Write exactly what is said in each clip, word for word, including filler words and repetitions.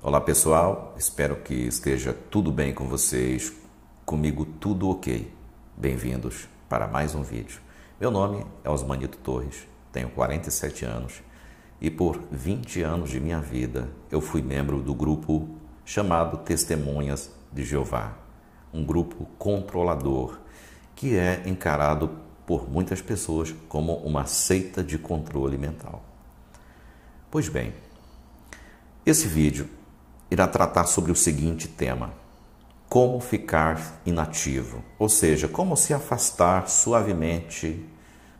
Olá pessoal, espero que esteja tudo bem com vocês, comigo tudo ok. Bem-vindos para mais um vídeo. Meu nome é Osmanito Torres, tenho quarenta e sete anos e por vinte anos de minha vida eu fui membro do grupo chamado Testemunhas de Jeová, um grupo controlador que é encarado por muitas pessoas como uma seita de controle mental. Pois bem, esse vídeo irá tratar sobre o seguinte tema: como ficar inativo, ou seja, como se afastar suavemente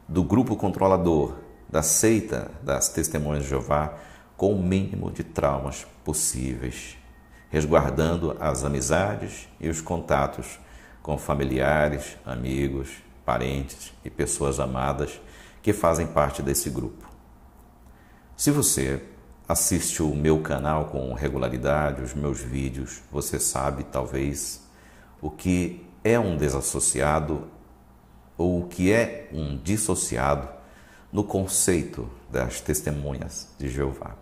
do grupo controlador, da seita das Testemunhas de Jeová, com o mínimo de traumas possíveis, resguardando as amizades e os contatos com familiares, amigos, parentes e pessoas amadas que fazem parte desse grupo. Se você assiste o meu canal com regularidade, os meus vídeos, você sabe, talvez, o que é um desassociado ou o que é um dissociado no conceito das Testemunhas de Jeová.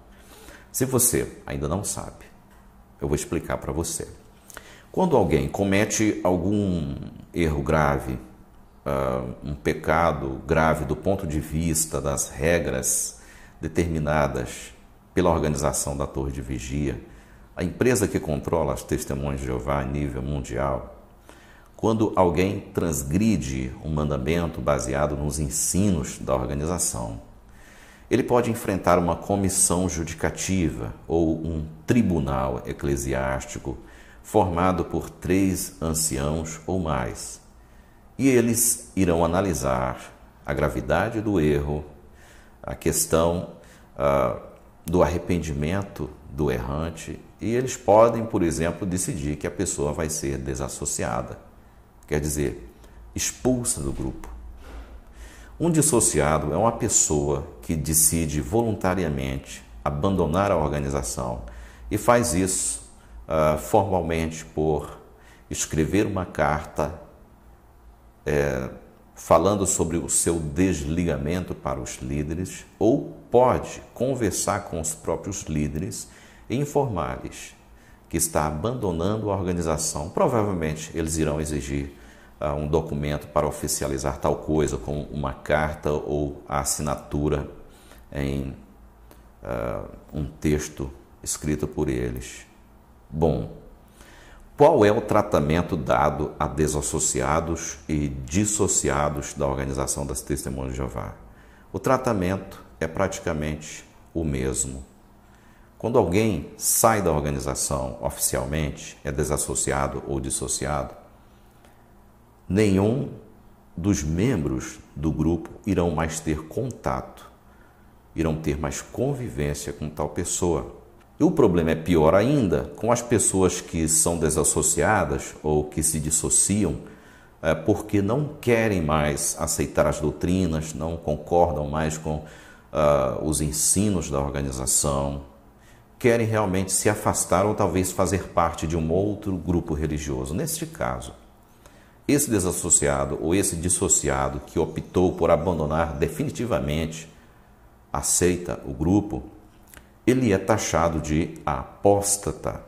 Se você ainda não sabe, eu vou explicar para você. Quando alguém comete algum erro grave, uh, um pecado grave do ponto de vista das regras determinadas pela organização da Torre de Vigia, a empresa que controla as Testemunhas de Jeová a nível mundial, quando alguém transgride um mandamento baseado nos ensinos da organização, ele pode enfrentar uma comissão judicativa ou um tribunal eclesiástico formado por três anciãos ou mais, e eles irão analisar a gravidade do erro, a questão uh, do arrependimento do errante, e eles podem, por exemplo, decidir que a pessoa vai ser desassociada, quer dizer, expulsa do grupo. Um dissociado é uma pessoa que decide voluntariamente abandonar a organização e faz isso uh, formalmente por escrever uma carta é, falando sobre o seu desligamento para os líderes, ou pode conversar com os próprios líderes e informar-lhes que está abandonando a organização. Provavelmente eles irão exigir uh, um documento para oficializar tal coisa, como uma carta ou a assinatura em uh, um texto escrito por eles. Bom, qual é o tratamento dado a desassociados e dissociados da organização das Testemunhas de Jeová? O tratamento é praticamente o mesmo. Quando alguém sai da organização oficialmente, é desassociado ou dissociado, nenhum dos membros do grupo irão mais ter contato, irão ter mais convivência com tal pessoa. E o problema é pior ainda com as pessoas que são desassociadas ou que se dissociam é, porque não querem mais aceitar as doutrinas, não concordam mais com uh, os ensinos da organização, querem realmente se afastar ou talvez fazer parte de um outro grupo religioso. Neste caso, esse desassociado ou esse dissociado que optou por abandonar definitivamente a seita, o grupo, ele é taxado de apóstata.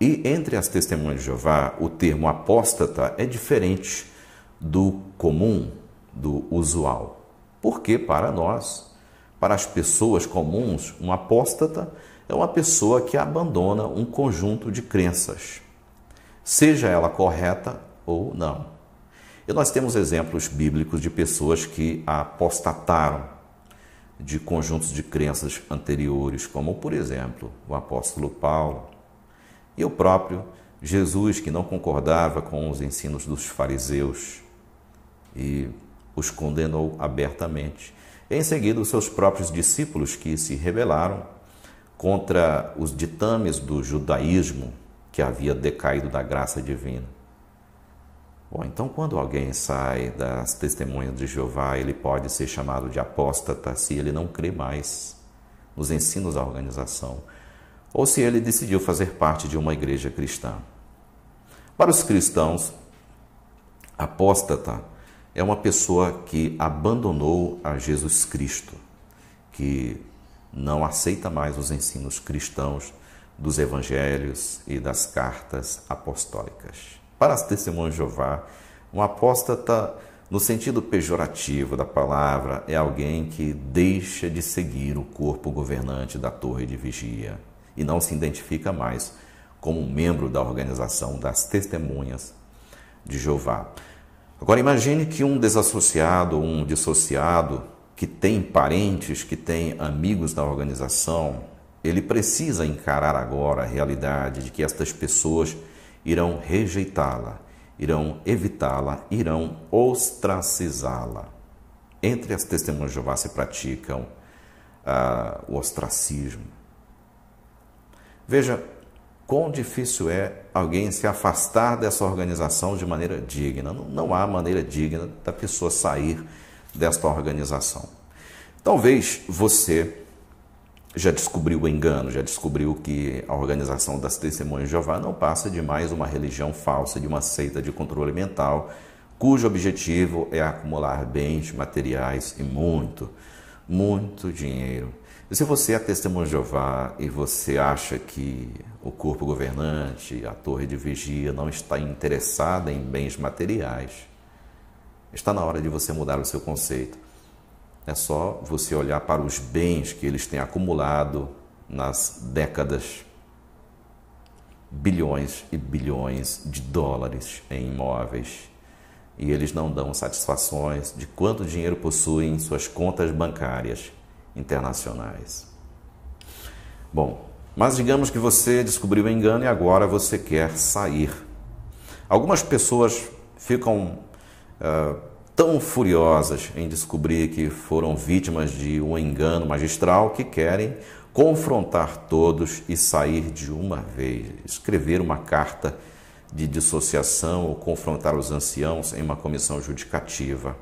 E entre as Testemunhas de Jeová, o termo apóstata é diferente do comum, do usual. Porque para nós, para as pessoas comuns, um apóstata é uma pessoa que abandona um conjunto de crenças, seja ela correta ou não. E nós temos exemplos bíblicos de pessoas que apostataram de conjuntos de crenças anteriores, como, por exemplo, o apóstolo Paulo e o próprio Jesus, que não concordava com os ensinos dos fariseus e os condenou abertamente. Em seguida, os seus próprios discípulos, que se rebelaram contra os ditames do judaísmo, que havia decaído da graça divina. Bom, então, quando alguém sai das Testemunhas de Jeová, ele pode ser chamado de apóstata se ele não crê mais nos ensinos da organização, ou se ele decidiu fazer parte de uma igreja cristã. Para os cristãos, apóstata é uma pessoa que abandonou a Jesus Cristo, que não aceita mais os ensinos cristãos, dos evangelhos e das cartas apostólicas. Para as Testemunhas de Jeová, um apóstata, no sentido pejorativo da palavra, é alguém que deixa de seguir o corpo governante da Torre de Vigia e não se identifica mais como membro da organização das Testemunhas de Jeová. Agora, imagine que um desassociado, um dissociado, que tem parentes, que tem amigos na organização, ele precisa encarar agora a realidade de que estas pessoas irão rejeitá-la, irão evitá-la, irão ostracizá-la. Entre as Testemunhas de Jeová se praticam ah, o ostracismo. Veja quão difícil é alguém se afastar dessa organização de maneira digna. Não, não há maneira digna da pessoa sair desta organização. Talvez você já descobriu o engano, já descobriu que a organização das Testemunhas de Jeová não passa de mais uma religião falsa, de uma seita de controle mental, cujo objetivo é acumular bens materiais e muito, muito dinheiro. E se você é Testemunha de Jeová e você acha que o corpo governante, a Torre de Vigia, não está interessada em bens materiais, está na hora de você mudar o seu conceito. É só você olhar para os bens que eles têm acumulado nas décadas. Bilhões e bilhões de dólares em imóveis. E eles não dão satisfações de quanto dinheiro possuem em suas contas bancárias internacionais. Bom, mas digamos que você descobriu o engano e agora você quer sair. Algumas pessoas ficam Uh, tão furiosas em descobrir que foram vítimas de um engano magistral que querem confrontar todos e sair de uma vez, escrever uma carta de dissociação ou confrontar os anciãos em uma comissão judicativa.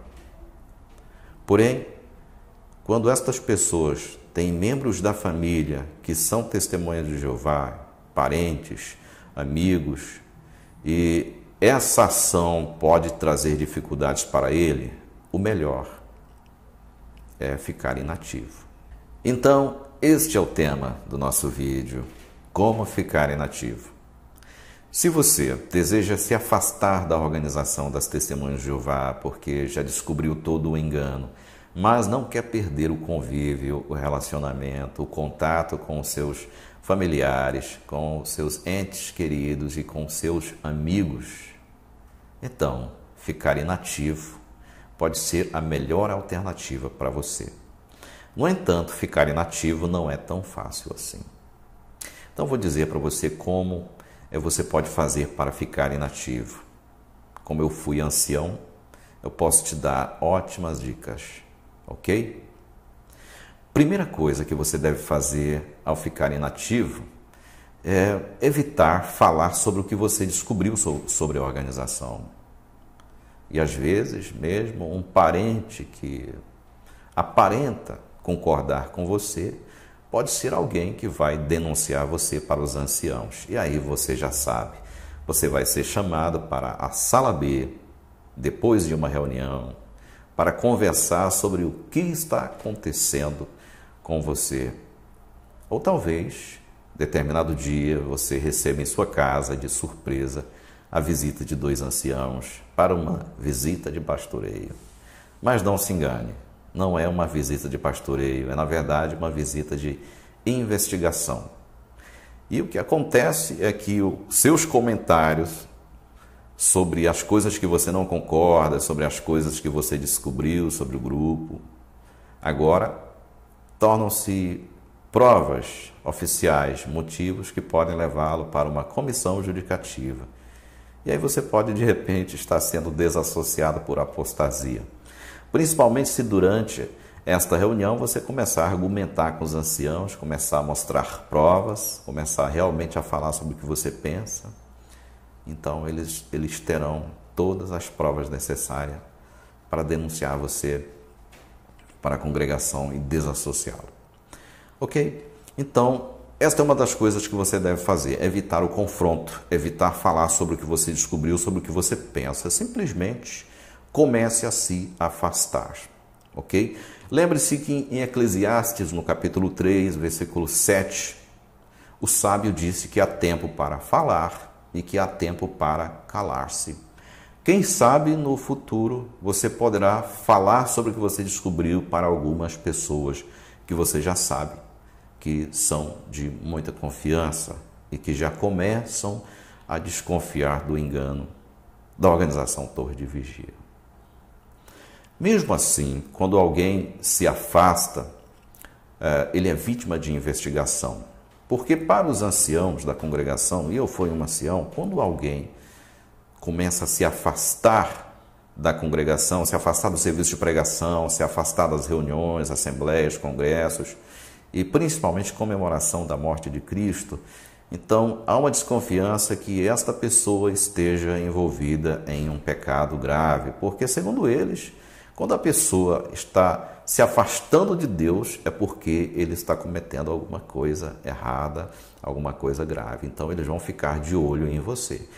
Porém, quando estas pessoas têm membros da família que são Testemunhas de Jeová, parentes, amigos, e essa ação pode trazer dificuldades para ele, o melhor é ficar inativo. Então, este é o tema do nosso vídeo, como ficar inativo. Se você deseja se afastar da organização das Testemunhas de Jeová, porque já descobriu todo o engano, mas não quer perder o convívio, o relacionamento, o contato com os seus familiares, com os seus entes queridos e com os seus amigos, então, ficar inativo pode ser a melhor alternativa para você. No entanto, ficar inativo não é tão fácil assim. Então, vou dizer para você como você pode fazer para ficar inativo. Como eu fui ancião, eu posso te dar ótimas dicas, ok? Primeira coisa que você deve fazer ao ficar inativo é evitar falar sobre o que você descobriu sobre a organização. E às vezes mesmo um parente que aparenta concordar com você pode ser alguém que vai denunciar você para os anciãos. E aí você já sabe, você vai ser chamado para a sala B, depois de uma reunião, para conversar sobre o que está acontecendo com você. Ou talvez determinado dia você receba em sua casa de surpresa a visita de dois anciãos para uma visita de pastoreio. Mas não se engane, não é uma visita de pastoreio, é na verdade uma visita de investigação. E o que acontece é que os seus comentários sobre as coisas que você não concorda, sobre as coisas que você descobriu sobre o grupo, agora tornam-se provas oficiais, motivos que podem levá-lo para uma comissão judicativa. E aí você pode, de repente, estar sendo desassociado por apostasia. Principalmente se durante esta reunião você começar a argumentar com os anciãos, começar a mostrar provas, começar realmente a falar sobre o que você pensa. Então, eles, eles terão todas as provas necessárias para denunciar você para a congregação e desassociá-lo. Ok? Então, esta é uma das coisas que você deve fazer, evitar o confronto, evitar falar sobre o que você descobriu, sobre o que você pensa. Simplesmente comece a se afastar, ok? Lembre-se que em Eclesiastes, no capítulo três, versículo sete, O sábio disse que há tempo para falar e que há tempo para calar-se. Quem sabe no futuro você poderá falar sobre o que você descobriu para algumas pessoas que você já sabe que são de muita confiança e que já começam a desconfiar do engano da organização Torre de Vigia. Mesmo assim, quando alguém se afasta, ele é vítima de investigação. Porque para os anciãos da congregação, e eu fui um ancião, quando alguém começa a se afastar da congregação, se afastar do serviço de pregação, se afastar das reuniões, assembleias, congressos, e principalmente comemoração da morte de Cristo, então há uma desconfiança que esta pessoa esteja envolvida em um pecado grave, porque, segundo eles, quando a pessoa está se afastando de Deus, é porque ele está cometendo alguma coisa errada, alguma coisa grave. Então, eles vão ficar de olho em você.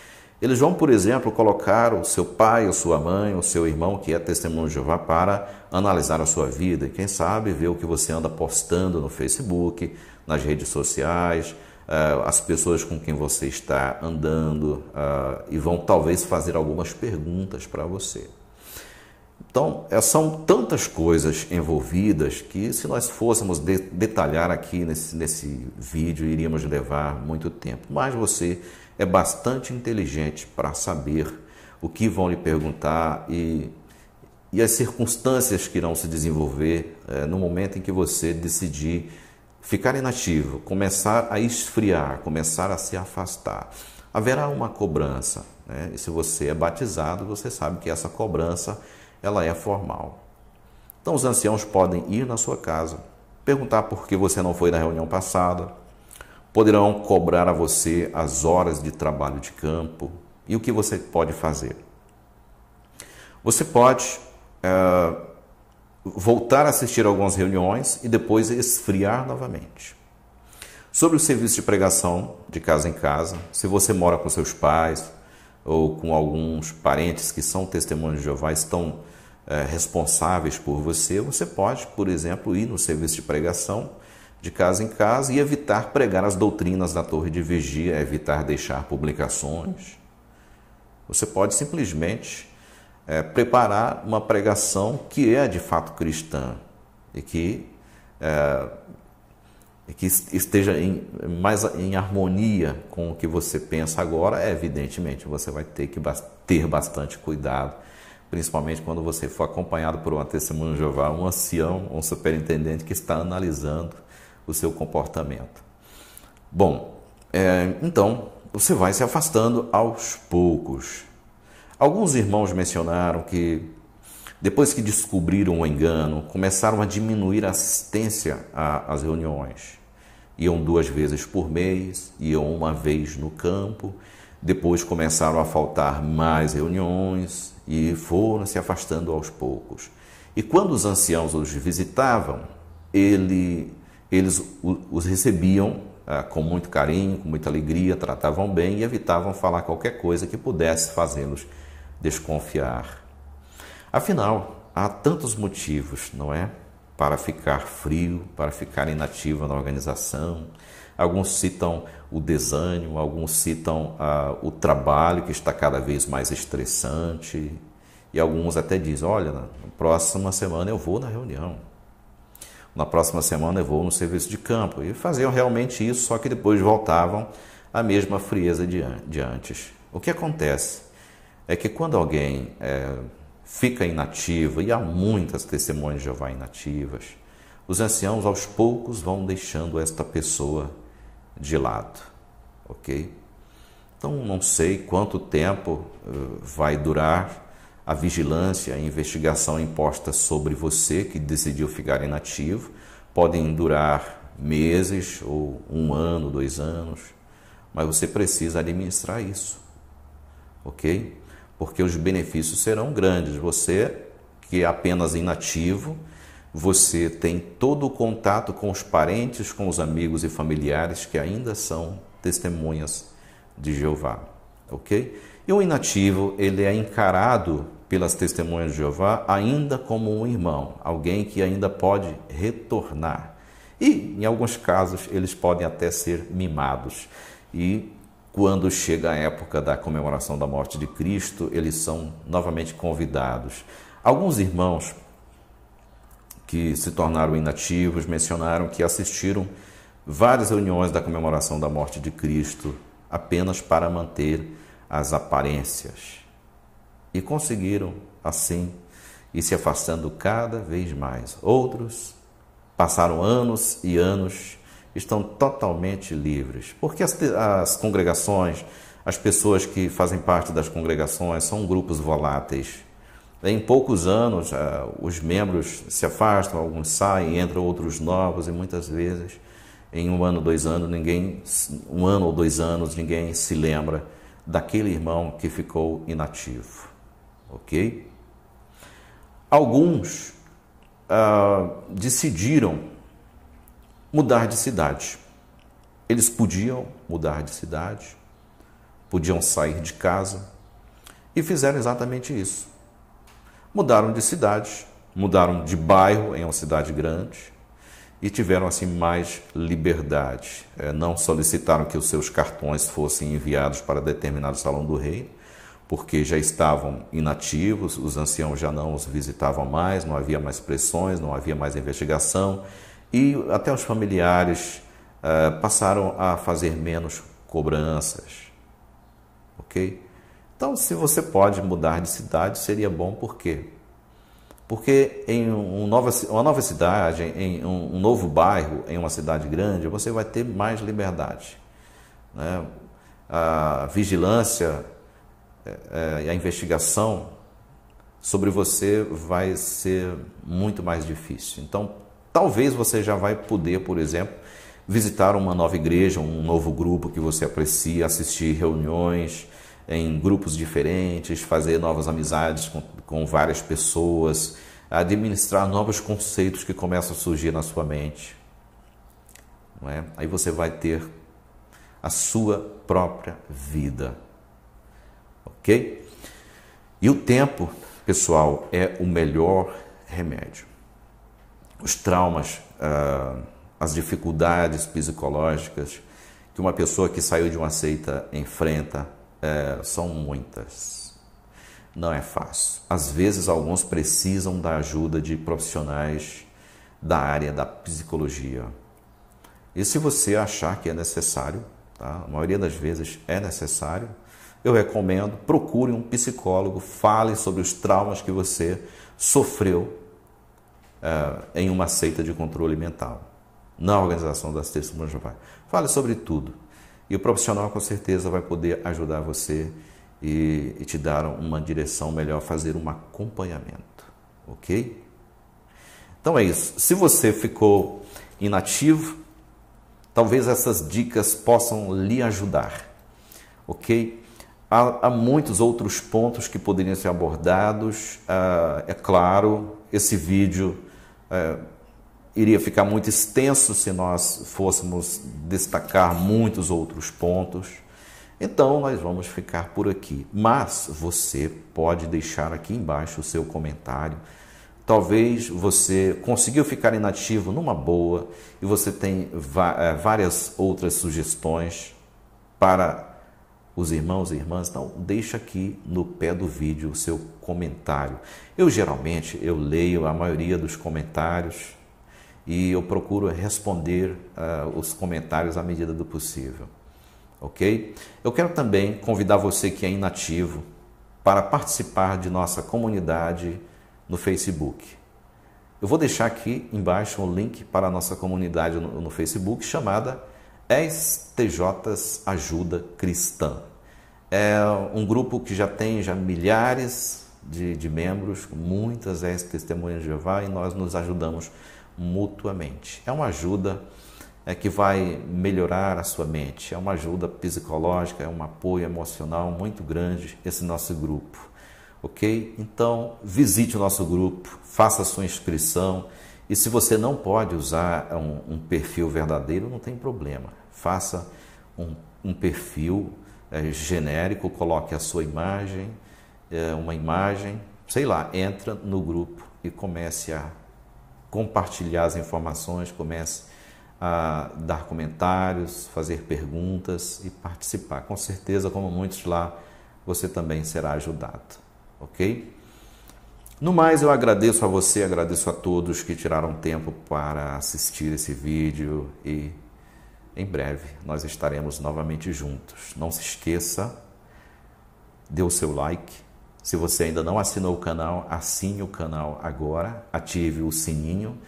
Eles vão, por exemplo, colocar o seu pai, ou sua mãe, ou seu irmão, que é testemunho de Jeová, para analisar a sua vida. E quem sabe ver o que você anda postando no Facebook, nas redes sociais, as pessoas com quem você está andando, e vão talvez fazer algumas perguntas para você. Então, são tantas coisas envolvidas que, se nós fôssemos de detalhar aqui nesse, nesse vídeo, iríamos levar muito tempo. Mas você é bastante inteligente para saber o que vão lhe perguntar e, e as circunstâncias que irão se desenvolver é, no momento em que você decidir ficar inativo, começar a esfriar, começar a se afastar. Haverá uma cobrança, né? E se você é batizado, você sabe que essa cobrança ela é formal. Então, os anciãos podem ir na sua casa, perguntar por que você não foi na reunião passada, poderão cobrar a você as horas de trabalho de campo e o que você pode fazer. Você pode é, voltar a assistir a algumas reuniões e depois esfriar novamente. Sobre o serviço de pregação de casa em casa, se você mora com seus pais ou com alguns parentes que são testemunhas de Jeová, estão responsáveis por você, você pode, por exemplo, ir no serviço de pregação de casa em casa e evitar pregar as doutrinas da Torre de Vigia, evitar deixar publicações. Você pode simplesmente é, preparar uma pregação que é de fato cristã e que, é, que esteja em, mais em harmonia com o que você pensa agora. É, evidentemente, você vai ter que ter bastante cuidado, principalmente quando você for acompanhado por uma testemunha de Jeová, um ancião, um superintendente que está analisando o seu comportamento. Bom, é, então, você vai se afastando aos poucos. Alguns irmãos mencionaram que, depois que descobriram o engano, começaram a diminuir a assistência às reuniões. Iam duas vezes por mês, iam uma vez no campo, depois começaram a faltar mais reuniões, e foram se afastando aos poucos. E quando os anciãos os visitavam, ele, eles os recebiam ah, com muito carinho, com muita alegria, tratavam bem e evitavam falar qualquer coisa que pudesse fazê-los desconfiar. Afinal, há tantos motivos, não é? Para ficar frio, para ficar inativo na organização. Alguns citam o desânimo, alguns citam ah, o trabalho que está cada vez mais estressante e alguns até dizem, olha, na próxima semana eu vou na reunião, na próxima semana eu vou no serviço de campo. E faziam realmente isso, só que depois voltavam à mesma frieza de, de antes. O que acontece é que quando alguém é, fica inativo, e há muitas testemunhas de Jeová inativas, os anciãos aos poucos vão deixando esta pessoa de lado, ok? Então, não sei quanto tempo uh, vai durar a vigilância, a investigação imposta sobre você que decidiu ficar inativo. Podem durar meses ou um ano, dois anos, mas você precisa administrar isso, ok? Porque os benefícios serão grandes. Você, que é apenas inativo, você tem todo o contato com os parentes, com os amigos e familiares que ainda são testemunhas de Jeová, ok? E o inativo, ele é encarado pelas testemunhas de Jeová ainda como um irmão, alguém que ainda pode retornar. E, em alguns casos, eles podem até ser mimados. E, quando chega a época da comemoração da morte de Cristo, eles são novamente convidados. Alguns irmãos que se tornaram inativos mencionaram que assistiram várias reuniões da comemoração da morte de Cristo apenas para manter as aparências. E conseguiram, assim, ir se afastando cada vez mais. Outros passaram anos e anos, estão totalmente livres. Porque as, as congregações, as pessoas que fazem parte das congregações, são grupos voláteis. Em poucos anos, os membros se afastam, alguns saem, entram outros novos, e muitas vezes, em um ano, dois anos, ninguém, um ano ou dois anos, ninguém se lembra daquele irmão que ficou inativo. Ok? Alguns ah, decidiram mudar de cidade. Eles podiam mudar de cidade, podiam sair de casa, e fizeram exatamente isso. Mudaram de cidade, mudaram de bairro em uma cidade grande e tiveram, assim, mais liberdade. Não solicitaram que os seus cartões fossem enviados para determinado salão do reino, porque já estavam inativos, os anciãos já não os visitavam mais, não havia mais pressões, não havia mais investigação, e até os familiares uh, passaram a fazer menos cobranças. Ok? Então, se você pode mudar de cidade, seria bom. Por quê? Porque em um nova, uma nova cidade, em um novo bairro, em uma cidade grande, você vai ter mais liberdade, né? A vigilância e a investigação sobre você vai ser muito mais difícil. Então, talvez você já vai poder, por exemplo, visitar uma nova igreja, um novo grupo que você aprecia, assistir reuniões em grupos diferentes, fazer novas amizades com, com várias pessoas, administrar novos conceitos que começam a surgir na sua mente. Não é? Aí você vai ter a sua própria vida. Ok? E o tempo, pessoal, é o melhor remédio. Os traumas, ah, as dificuldades psicológicas que uma pessoa que saiu de uma seita enfrenta, É, são muitas. Não é fácil. Às vezes, alguns precisam da ajuda de profissionais da área da psicologia. E se você achar que é necessário, tá? A maioria das vezes é necessário, eu recomendo, procure um psicólogo, fale sobre os traumas que você sofreu é, em uma seita de controle mental, na organização das Testemunhas de Jeová. Fale sobre tudo. E o profissional, com certeza, vai poder ajudar você e, e te dar uma direção melhor, fazer um acompanhamento, ok? Então é isso. Se você ficou inativo, talvez essas dicas possam lhe ajudar, ok? Há, há muitos outros pontos que poderiam ser abordados. Ah, é claro, esse vídeo é, iria ficar muito extenso se nós fôssemos destacar muitos outros pontos. Então, nós vamos ficar por aqui. Mas você pode deixar aqui embaixo o seu comentário. Talvez você conseguiu ficar inativo numa boa e você tem várias outras sugestões para os irmãos e irmãs. Então, deixa aqui no pé do vídeo o seu comentário. Eu, geralmente, eu leio a maioria dos comentários e eu procuro responder uh, os comentários à medida do possível, ok? Eu quero também convidar você que é inativo para participar de nossa comunidade no Facebook. Eu vou deixar aqui embaixo um link para a nossa comunidade no, no Facebook, chamada ex Ajuda Cristã. É um grupo que já tem já milhares de, de membros, muitas ex-testemunhas de Jeová, e nós nos ajudamos mutuamente. É uma ajuda é, que vai melhorar a sua mente, é uma ajuda psicológica, é um apoio emocional muito grande esse nosso grupo, ok? Então, visite o nosso grupo, faça a sua inscrição, e se você não pode usar um, um perfil verdadeiro, não tem problema, faça um, um perfil é, genérico, coloque a sua imagem, é, uma imagem, sei lá, entra no grupo e comece a compartilhar as informações, comece a dar comentários, fazer perguntas e participar. Com certeza, como muitos lá, você também será ajudado, ok? No mais, eu agradeço a você, agradeço a todos que tiraram tempo para assistir esse vídeo e em breve nós estaremos novamente juntos. Não se esqueça, dê o seu like. Se você ainda não assinou o canal, assine o canal agora, ative o sininho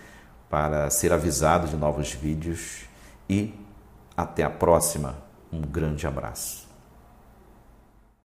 para ser avisado de novos vídeos e até a próxima. Um grande abraço.